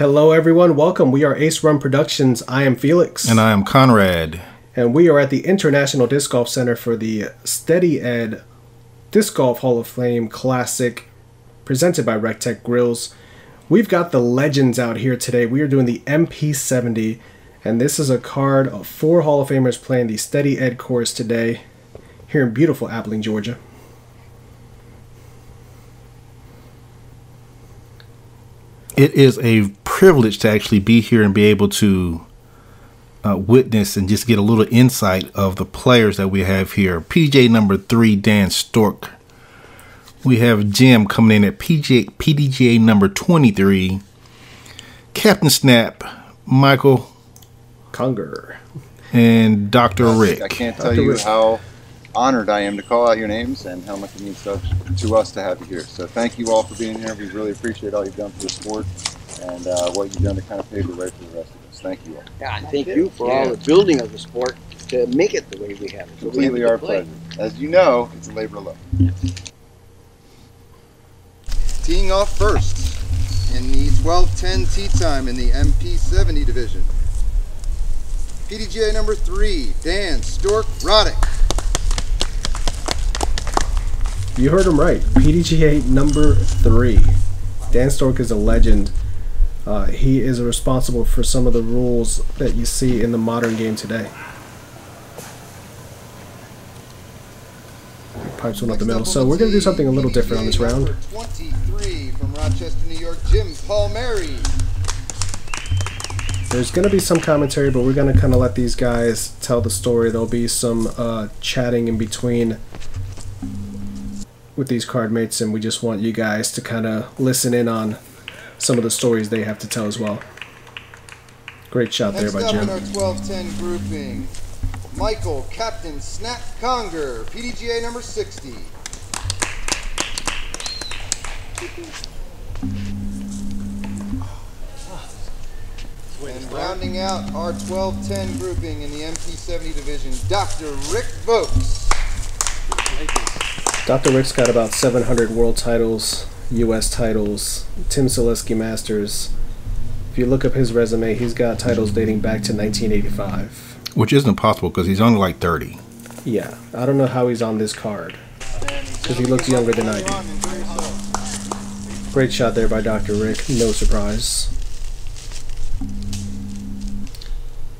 Hello everyone, welcome. We are Ace Run Productions. I am Felix. And I am Conrad. And we are at the International Disc Golf Center for the Steady Ed Disc Golf Hall of Fame Classic presented by Rectech Grills. We've got the legends out here today. We are doing the MP70, and this is a card of four Hall of Famers playing the Steady Ed course today here in beautiful Abilene, Georgia. It is a privilege to actually be here and be able to witness and just get a little insight of the players that we have here. PJ number 3, Dan Stork. We have Jim coming in at PDGA number 23. Captain Snap, Michael Conger, and Dr. Rick. I can't tell you how honored I am to call out your names and how much it means to us to have you here. So thank you all for being here. We really appreciate all you've done for the sport and what you've done to kind of pave the way for the rest of us. Thank you all. Yeah, and thank you for all the building of the sport to make it the way we have it. Completely our pleasure. As you know, it's a labor of love. Teeing off first in the 12-10 tee time in the MP70 division. PDGA number 3, Dan Stork Roddick. You heard him right. PDGA number 3. Dan Stork is a legend. He is responsible for some of the rules that you see in the modern game today. Pipes went up the middle. So we're going to do something a little different on this round. 23 from Rochester, New York, Jim Palmeri. There's going to be some commentary, but we're going to kind of let these guys tell the story. There'll be some chatting in between with these card mates, and we just want you guys to kind of listen in on some of the stories they have to tell as well. Great shot there by Jim. Next up in our 12-10 grouping, Michael Captain Snap Conger, PDGA number 60. And rounding out our 12-10 grouping in the MP70 division, Dr. Rick Voakes. Dr. Rick's got about 700 world titles, U.S. titles, Tim Selesky Masters. If you look up his resume, he's got titles dating back to 1985. Which isn't possible because he's only like 30. Yeah, I don't know how he's on this card because he looks younger than I do. Great shot there by Dr. Rick, no surprise.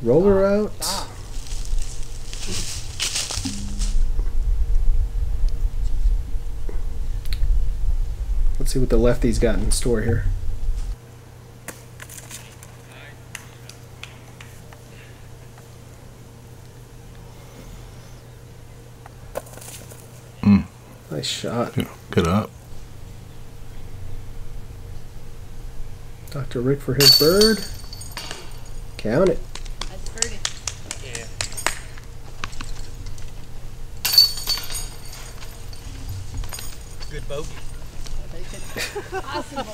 Roller out. Let's see what the lefty's got in store here. Mm. Nice shot. Good up. Dr. Rick for his bird. Count it. I've heard it. Yeah. Good bogey. Awesome.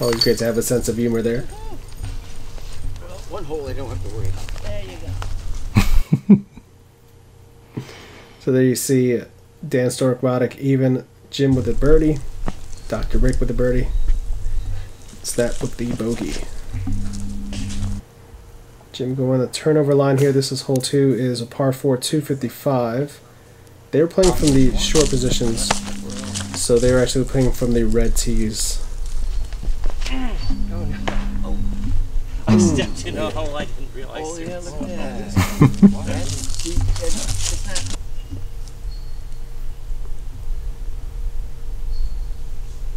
Always great to have a sense of humor there. Well, one hole I don't have to worry about. There you go. So there you see Dan Stork Roddick even, Jim with a birdie, Dr. Rick with a birdie, Snap with the bogey. Jim going on the turnover line here. This is hole 2, is a par 4, 255. They were playing from the short positions, so they were actually playing from the red tees. I stepped in a hole I didn't realize. Oh, yeah, look at that.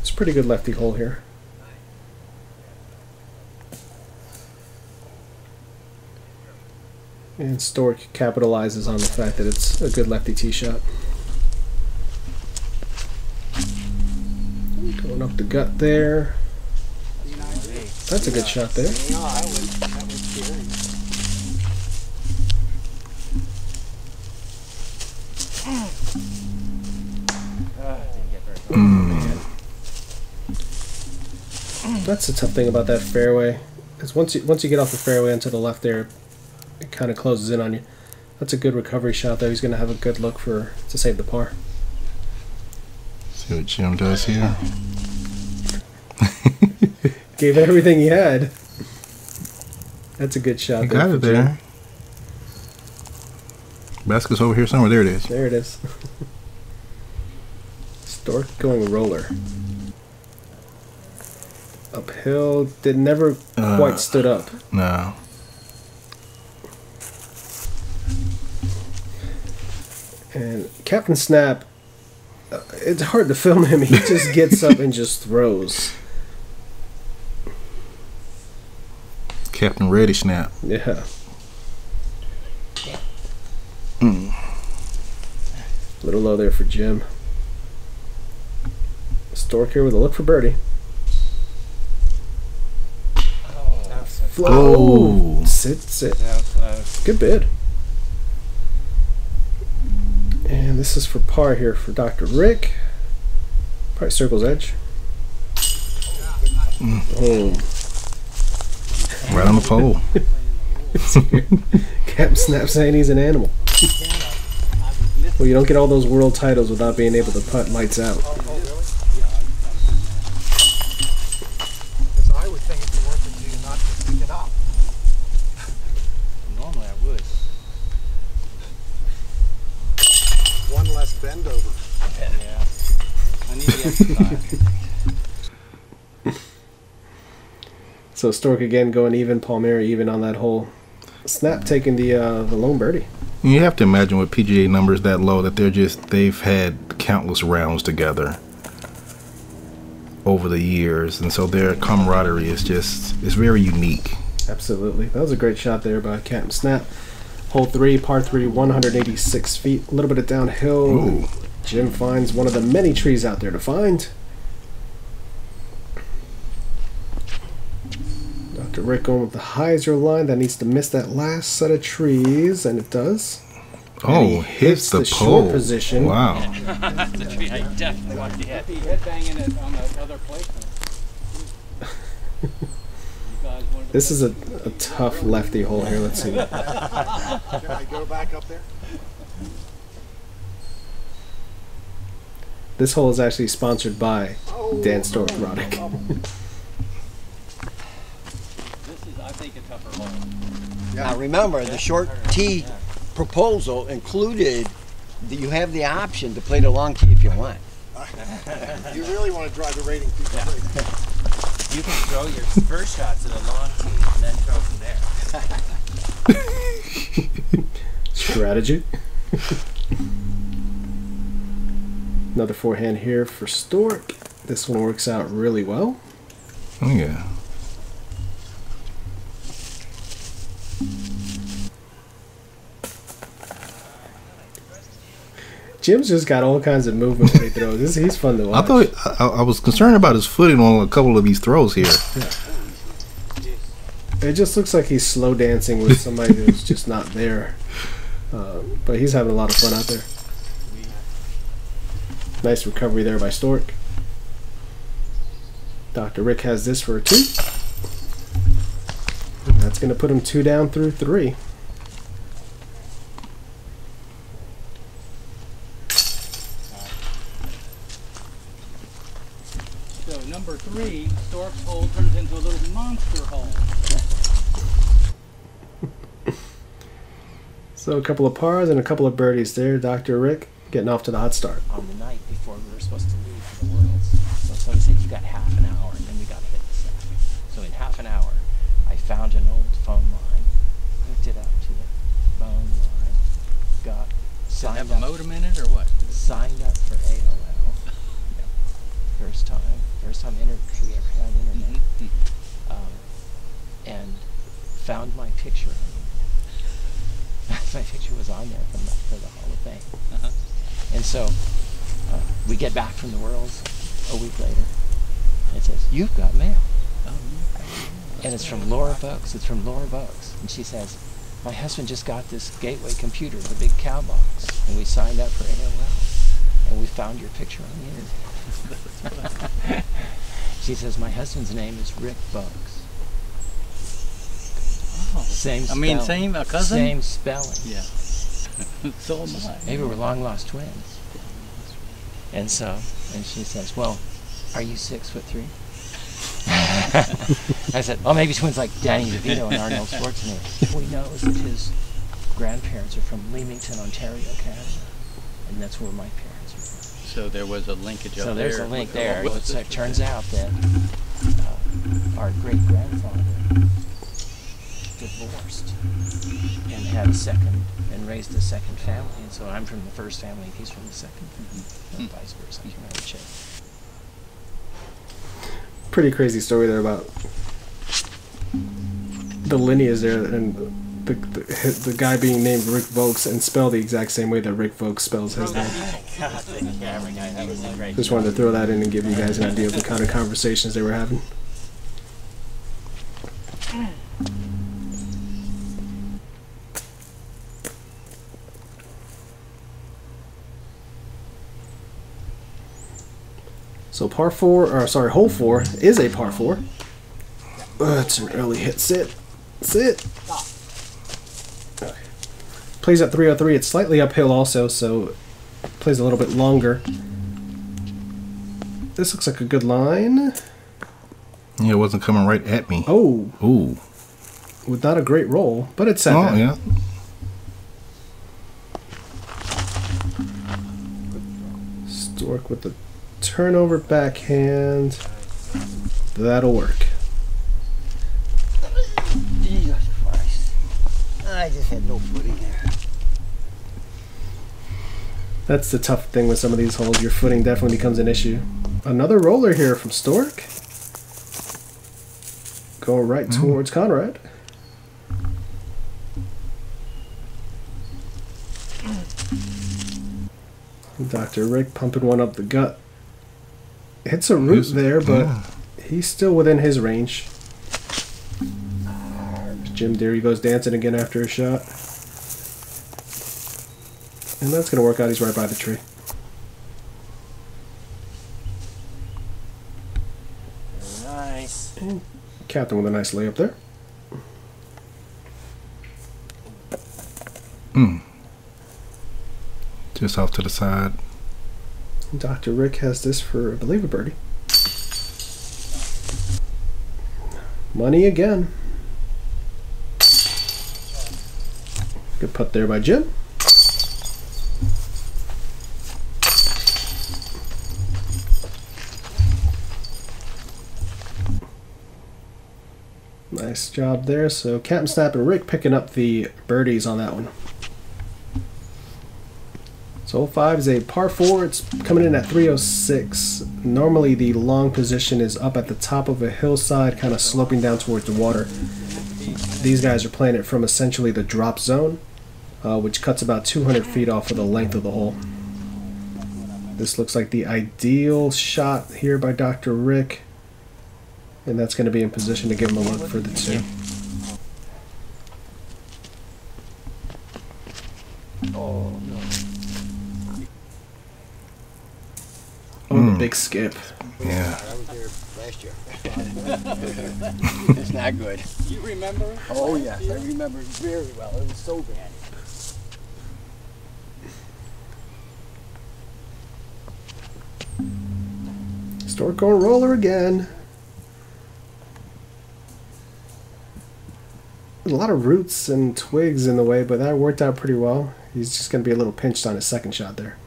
It's a pretty good lefty hole here. And Stork capitalizes on the fact that it's a good lefty tee shot. Going up the gut there. That's a good shot there. That's the tough thing about that fairway, is once you get off the fairway into the left there, it kind of closes in on you. That's a good recovery shot, though. He's going to have a good look to save the par. See what Jim does here. Gave everything he had. That's a good shot. You got it there. Basket's over here somewhere. There it is. There it is. Stork going roller. Uphill. That never quite stood up. No. And Captain Snap, it's hard to film him. He just gets up and just throws. Captain Ready Snap. Yeah. Mm. A little low there for Jim. Stork here with a look for birdie. Oh, that's so flow. Oh. Sit. Good bid. And this is for par here for Dr. Rick. Probably circle's edge. Mm. Oh. Right on the pole. Captain Snap saying he's an animal. Well, you don't get all those world titles without being able to putt lights out. Because I would think it'd be worth it to you not to pick it up. Normally I would. One less bend over. Yeah. I need the exercise. So Stork again going even, Palmeri even on that hole. Snap taking the lone birdie. You have to imagine with PGA numbers that low that they've had countless rounds together over the years, and so their camaraderie is it's very unique. Absolutely. That was a great shot there by Captain Snap. Hole 3, par 3, 186 feet. A little bit of downhill. Ooh. Jim finds one of the many trees out there to find. Dr. Rick going with the hyzer line. That needs to miss that last set of trees, and it does. Oh, hits the pole. Short position. Wow. That's the tree I definitely want to hit. Headbanging it on the other placement. This is a tough lefty hole here. Let's see. Can I go back up there? This hole is actually sponsored by Dan Stork Roddick. Now remember, the short tee proposal included that you have the option to play the long tee if you want. You really want to drive the rating people crazy. Yeah. You can throw your first shot to the long tee and then throw from there. Strategy. Another forehand here for Stork. This one works out really well. Oh yeah. Jim's just got all kinds of movement when he throws. He's fun to watch. I was concerned about his footing on a couple of these throws here. Yeah. It just looks like he's slow dancing with somebody who's just not there. But he's having a lot of fun out there. Nice recovery there by Stork. Dr. Rick has this for a 2. That's going to put him 2 down through 3. Number 3, Stork's hole turns into a little monster hole. So a couple of pars and a couple of birdies there. Dr. Rick getting off to the hot start. On the night before we were supposed to leave for the Worlds, so I said you got half an hour, and then we got to hit the sack. So in half an hour, I found an old phone line, hooked it up to the phone line, got signed up. Did it have a modem in it or what? Signed up for AOL. First time we ever had internet, and found my picture. My picture was on there for the Hall of Fame. And so we get back from the Worlds a week later. And it says, "You've got mail," and it's from Laura Bucks. And she says, "My husband just got this Gateway computer, the big cow box, and we signed up for AOL, and we found your picture on the internet." She says, "My husband's name is Rick Bugs." Oh, same cousin? Same spelling. Yeah. So am I. Maybe we're long lost twins. And she says, "Well, are you 6'3"? I said, oh, maybe twins like Danny DeVito and Arnold Schwarzenegger. What he knows that his grandparents are from Leamington, Ontario, Canada, and that's where my parents were from. So there was a linkage up there. So there's a link there. So it turns out that our great-grandfather divorced and had a second, and raised a second family, and so I'm from the first family, he's from the second, and vice versa. I can't remember which. Pretty crazy story there about the lineage there, and the guy being named Rick Voakes and spelled the exact same way that Rick Voakes spells his name. God, the camera guy, that was great. Just wanted to throw that in and give you guys an idea of the kind of conversations they were having. So par four, or sorry, hole four is a par four. It's an early hit. Sit. Okay. Plays at 303. It's slightly uphill also, so plays a little bit longer. This looks like a good line. Yeah, it wasn't coming right at me. Oh. Ooh. With not a great roll, but it's set. Oh, yeah. Stork with the turnover backhand. That'll work. Jesus Christ. I just had no footing there. That's the tough thing with some of these holes. Your footing definitely becomes an issue. Another roller here from Stork. Going right towards Conrad. Dr. Rick pumping one up the gut. Hits a root there, but he's still within his range. Jim Deary goes dancing again after a shot. And that's going to work out. He's right by the tree. Nice. And Captain with a nice layup there. Just off to the side. Dr. Rick has this for, I believe, a birdie. Money again. Good putt there by Jim. Nice job there. So Captain Snap and Rick picking up the birdies on that one. So hole 5 is a par 4. It's coming in at 306. Normally the long position is up at the top of a hillside, kind of sloping down towards the water. These guys are playing it from essentially the drop zone, which cuts about 200 feet off of the length of the hole. This looks like the ideal shot here by Dr. Rick, and that's going to be in position to give him a look for the 2. Big skip. Yeah. I was there last year. It's not good. You remember? Oh, yes. I remember very well. It was so bad. Stork going roller again. There's a lot of roots and twigs in the way, but that worked out pretty well. He's just going to be a little pinched on his second shot there.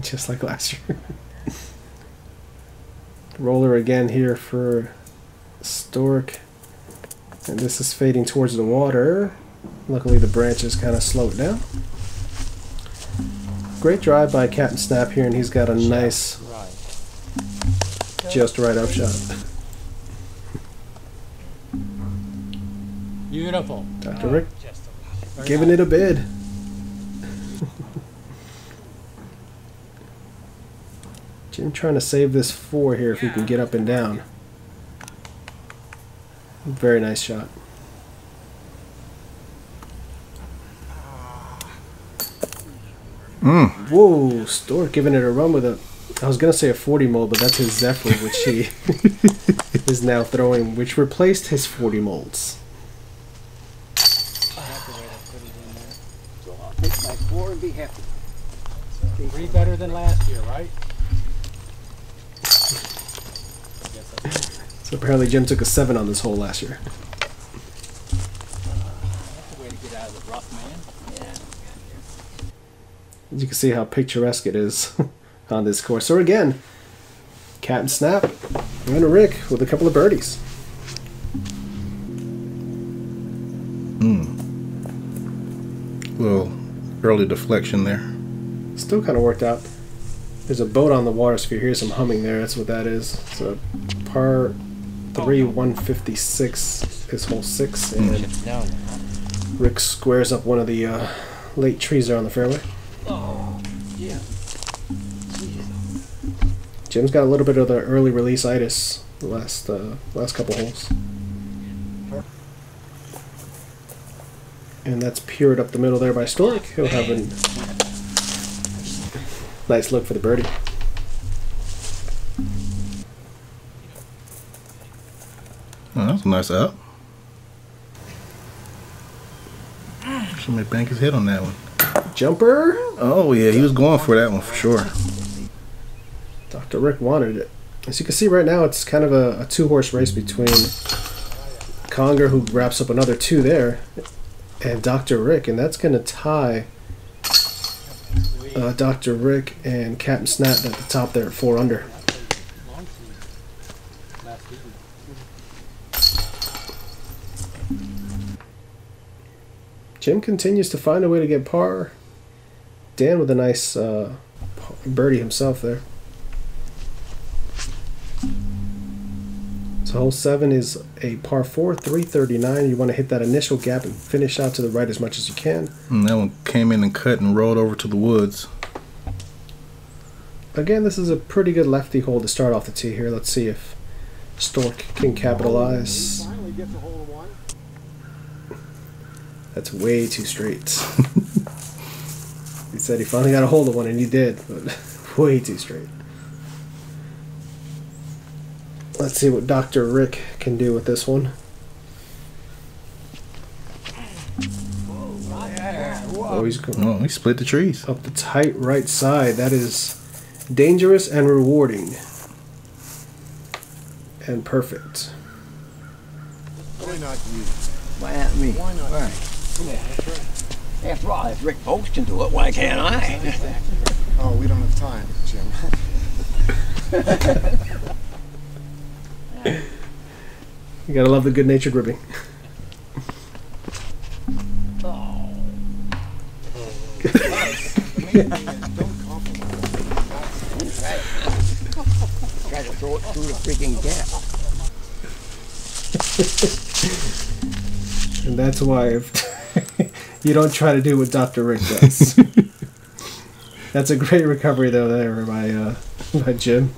Just like last year. Roller again here for Stork. And this is fading towards the water. Luckily the branches kind of slow it down. Great drive by Captain Snap here, and he's got a nice just right up shot. Beautiful. Dr. Rick giving it a bid. Jim trying to save this 4 here if he can get up and down. Very nice shot. Whoa, Stork giving it a run with a, I was going to say a 40 mold, but that's his Zephyr, which he is now throwing, which replaced his 40 molds. So I'll take my four and be happy. Three better than last year, right? So apparently Jim took a 7 on this hole last year. That's a way to get out of the rough, man. Yeah. As you can see how picturesque it is on this course. So again, Captain Snap and Rick with a couple of birdies. A little early deflection there. Still kind of worked out. There's a boat on the water, so if you hear some humming there, that's what that is. It's a par 3, 156 is hole 6, and Rick squares up one of the late trees there on the fairway. Oh, yeah. Jim's got a little bit of the early release-itis the last couple holes. And that's pured up the middle there by Stork. He'll have a nice look for the birdie. Oh, that's a nice out. Somebody banked his head on that one. Jumper? Oh, yeah, he was going for that one for sure. Dr. Rick wanted it. As you can see right now, it's kind of a two-horse race between Conger, who wraps up another 2 there, and Dr. Rick, and that's going to tie Dr. Rick and Captain Snap at the top there at 4 under. Jim continues to find a way to get par. Dan with a nice birdie himself there. So hole 7 is a par 4, 339. You want to hit that initial gap and finish out to the right as much as you can. And that one came in and cut and rolled over to the woods. Again, this is a pretty good lefty hole to start off the tee here. Let's see if Stork can capitalize. Finally gets a hole to one. That's way too straight. He said he finally got a hole to one, and he did, but way too straight. Let's see what Dr. Rick can do with this one. Oh, he's going. Oh, he split the trees. Up the tight right side. That is dangerous and rewarding. And perfect. Why not you? Why not me? Why not? Right. Come on, that's right. After all, if Rick Voakes can do it, why can't I? Oh, we don't have time, Jim. You gotta love the good-natured ribbing. Oh. Try to throw it through the freaking gap. And that's why if you don't try to do what Dr. Rick does. That's a great recovery though there by Jim.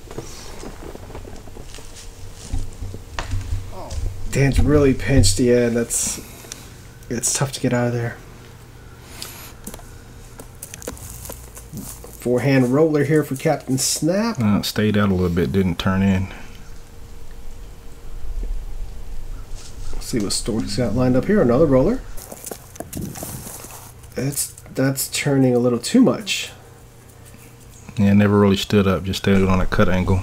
Dan's really pinched the end. It's tough to get out of there. Forehand roller here for Captain Snap. Stayed out a little bit, didn't turn in. Let's see what Stork's got lined up here. Another roller. That's turning a little too much. Yeah, never really stood up. Just stayed on a cut angle.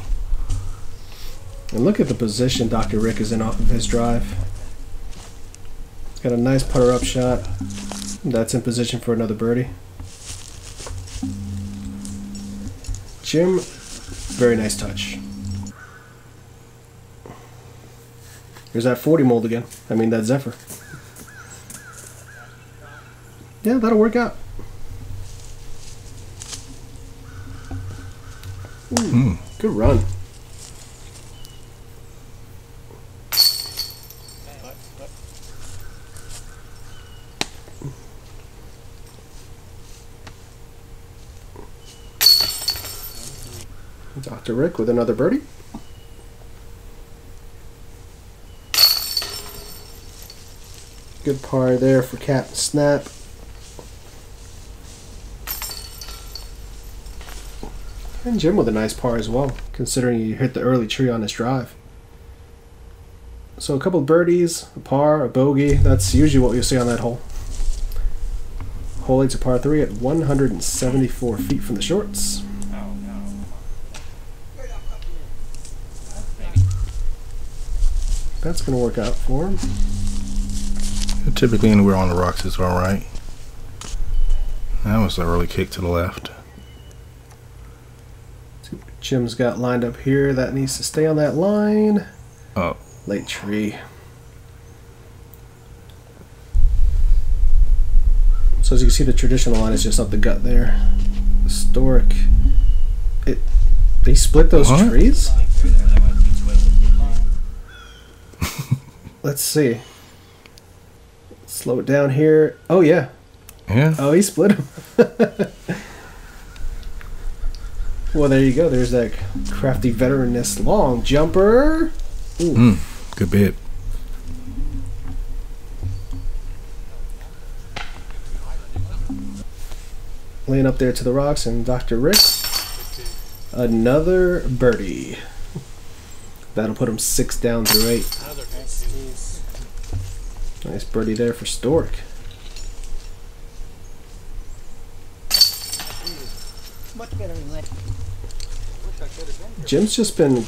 And look at the position Dr. Rick is in off of his drive. He's got a nice putter-up shot. That's in position for another birdie. Jim, very nice touch. There's that 40 mold again. I mean, that Zephyr. Yeah, that'll work out. Ooh, good run. Dr. Rick with another birdie. Good par there for Captain Snap. And Jim with a nice par as well, considering you hit the early tree on this drive. So a couple birdies, a par, a bogey. That's usually what you'll see on that hole. Hole 8's a par 3 at 174 feet from the shorts. That's going to work out for him. Typically anywhere on the rocks is alright. That was an early kick to the left. See what Jim's got lined up here. That needs to stay on that line. Oh. Late tree. So as you can see, the traditional line is just up the gut there. Historic. They split those trees? Let's see. Slow it down here. Oh, yeah. Yeah. Oh, he split him. Well, there you go. There's that crafty veteranness long jumper. Ooh. Good bit. Laying up there to the rocks, and Dr. Rick, another birdie. That'll put him 6 down through 8. Nice birdie there for Stork. Jim's just been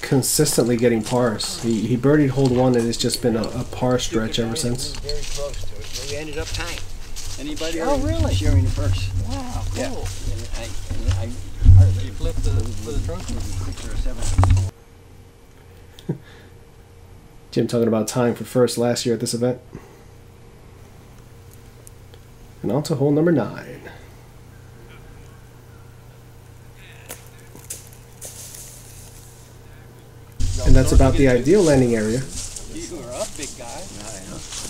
consistently getting pars. He birdied hole 1, and it's just been a par stretch ever since. We ended up tight. Anybody? Oh, really? Sharing the purse. Wow, cool. Yeah. And I flipped the trophy 6 or 7. Jim talking about time for first last year at this event. And on to hole number 9. And that's about the ideal landing area. You are up, big guy.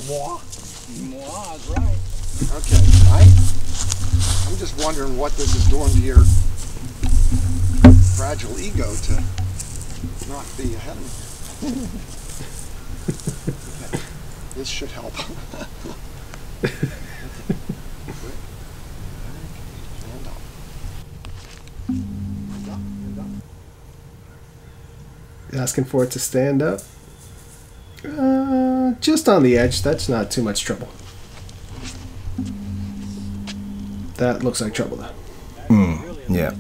Moi. Moi is right. Okay, I'm just wondering what this is doing to your fragile ego to not be ahead of me. This should help. Asking for it to stand up. Just on the edge. That's not too much trouble. That looks like trouble, though. Yeah.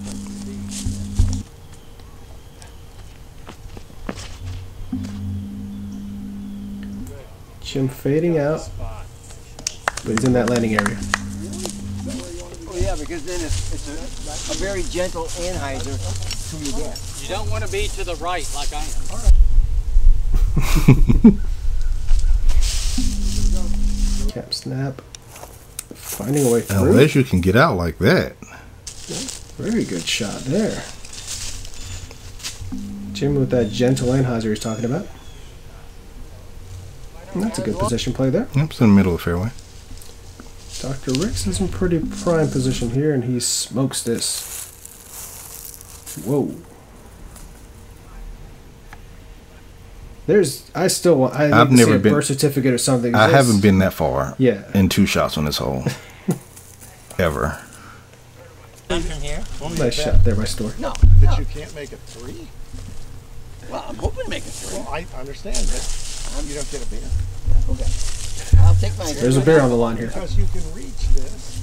Jim fading out, but he's in that landing area. Well, yeah, because then it's a very gentle anhyzer to your death. You don't want to be to the right like I am. Cap snap, finding a way through. Unless you can get out like that. Very good shot there. Jim with that gentle anhyzer he's talking about. And that's a good position play there. Yep, it's in the middle of the fairway. Dr. Rick's is in pretty prime position here, and he smokes this. Whoa. I've never see a birth certificate or something. I haven't been that far in 2 shots on this hole. Ever. From here. Nice shot there by Stork. No, but you can't make a 3? Well, I'm hoping to make a 3. Well, I understand that. You don't get a beer. Okay. I'll take my. There's a beer on the line here. Because you can reach this,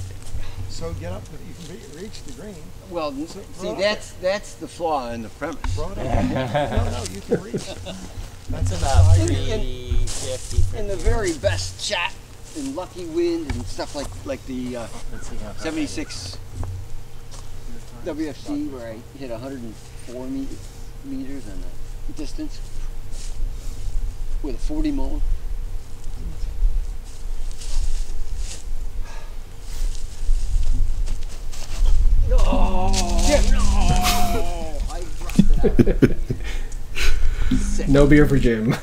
so get up. You can reach the green. Well, see, that's the flaw in the premise. No, you can reach. That's about 350. And the very best shot and lucky wind and stuff like the 76 WFC where I hit 104 meters on the distance. With a 40 mold. No! No! I dropped it out. No beer for Jim.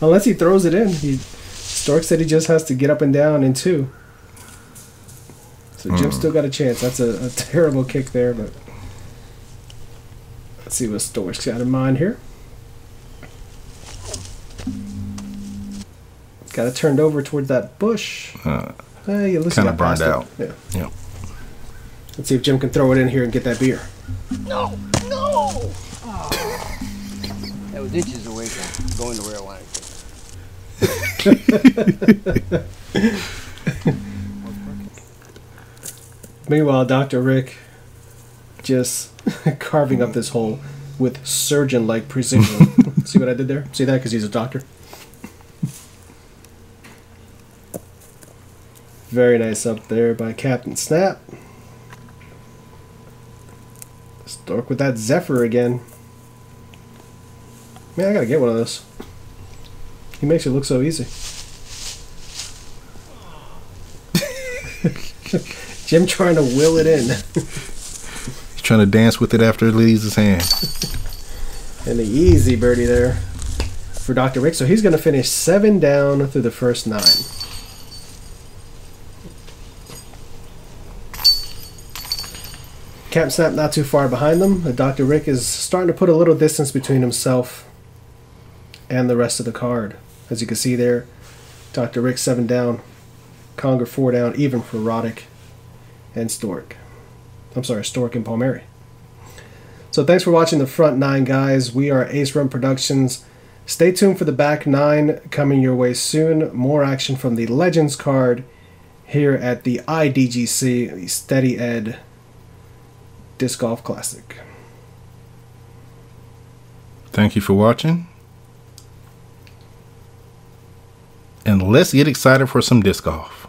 Unless he throws it in. Stork said he just has to get up and down in 2. So Jim's still got a chance. That's a terrible kick there, but let's see what Stork's got in mind here. Got it turned over towards that bush. You kind of burned out. Yeah. Yep. Let's see if Jim can throw it in here and get that beer. No! No! Oh. That was inches away from going to where I wanted to. Meanwhile, Dr. Rick just carving up this hole with surgeon-like precision. See what I did there? See that? Because he's a doctor. Very nice up there by Captain Snap. Stork with that Zephyr again. Man, I gotta get one of those. He makes it look so easy. Jim trying to will it in. He's trying to dance with it after it leaves his hand. And the easy birdie there for Dr. Rick. So he's going to finish 7 down through the first 9. Captain Snap not too far behind them. Dr. Rick is starting to put a little distance between himself and the rest of the card. As you can see there, Dr. Rick 7 down, Conger 4 down, even for Roddick and Stork. I'm sorry, Stork and Palmeri. So thanks for watching the front 9, guys. We are Ace Run Productions. Stay tuned for the back 9 coming your way soon. More action from the Legends card here at the IDGC, the Steady Ed Disc Golf Classic. Thank you for watching. And let's get excited for some disc golf.